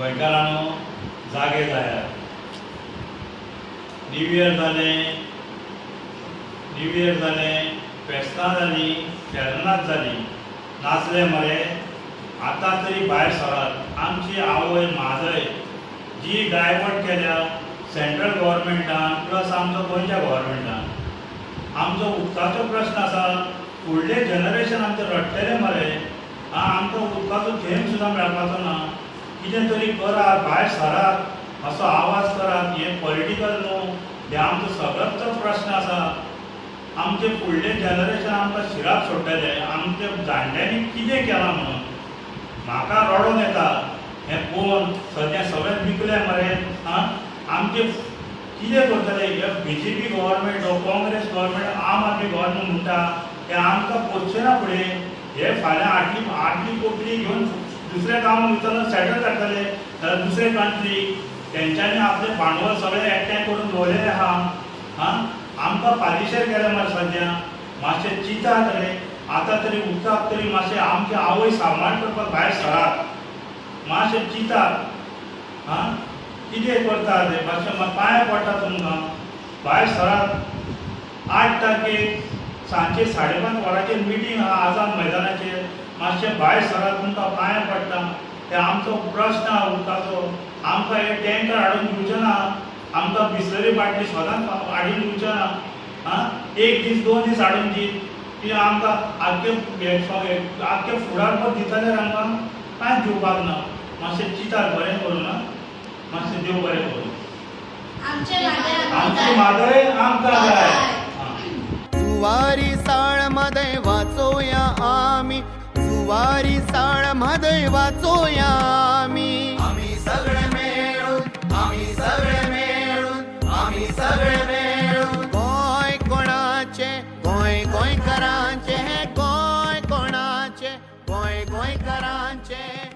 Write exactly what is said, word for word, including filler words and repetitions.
गोंयकारांनो जागे जायात. New year जालें, न्यू इयर जालें, फेस्तां जालीं, फेरनाच जाली, नाचले मरे. आतां तरी भायर सरात. आमची आवय म्हाजय जी डायवर्ट केल्या सेंट्रल गव्हर्मेंटान प्लस आमचो गोंयच्या गव्हर्मेंटान. आमचो उदकाचो प्रश्न आसा. फुडलें जनरेशन आमचें रडटलें मरे. आमकां उदकाचो थेंब सुद्दां मेळपाचो ना. कितें तरी करात, भायर सरात असो आवाज करात. हें पॉलिटिकल न्हू, हें आमचो सगळ्यांचोच प्रश्न आसा. आमचें फुडलें जनरेशन आमकां शिराक सोडटलें आमच्या जाण्ट्यांनी कितें केलां म्हणून. म्हाका रडून येता हें पळोवन. सद्या सगळें विकलें मरे. आं आमचे कितें करतले हे बीजेपी गव्हर्मेंट वा काँग्रेस गव्हर्मेंट आम आदमी गव्हर्मेंट म्हणटा ते आमकां पोचचें ना फुडें. हे फाल्यां आटली आटली कोंकणी घेवन दुसऱ्या गांवांत वयतलो, सेटल जातले जाल्यार दुसरे कंट्री. तेंच्यांनी आपलें भांडवल सगळें एकठांय करून दवरलेलें आहा. आं आमकां पालिशेर केलें मरे. सद्या मातशें चिंतात रे. आतां तरी उदकाक तरी मातशें आमची आवय सांबाळ करपाक भायर सरात. मातशें चिंतात. आं कितें करता ते मातशें पांयां पडटा तुमकां. भायर सरात. आठ तारखेक सांजे साडे पांच वरांचेर मिटींग आहा आझाद मैदानाचेर. मातशें भायर सरात. तुमकां पांयां पडटा. ते आमचो प्रश्न आहा उदकाचो. आमकां हे टँकर हाडून दिवचे ना. आमकां बिसलेरी बाटली सदांच हाडून दिवचे ना. आं एक दीस दोन दीस हाडून दी ती आमकां आख्खे आख्खे फुडार पद दिता जाल्यार आमकां कांय दिवपाक ना. मातशें चिंतात बरें करूं ना. मातशें देव बरें करूं. आमचें म्हादय आमकां जाय. जुवारी साळ म्हादय वाचोया आमी. जुवारी साळ म्हादय वाचोया आमी. आमी सगळे मेळून, आमी सगळे मेळून, आमी सगळे मेळून गोंय कोणाचे, गोंय गोंयकारांचे, गोंय कोणाचे, गोंय गोंयकारांचे.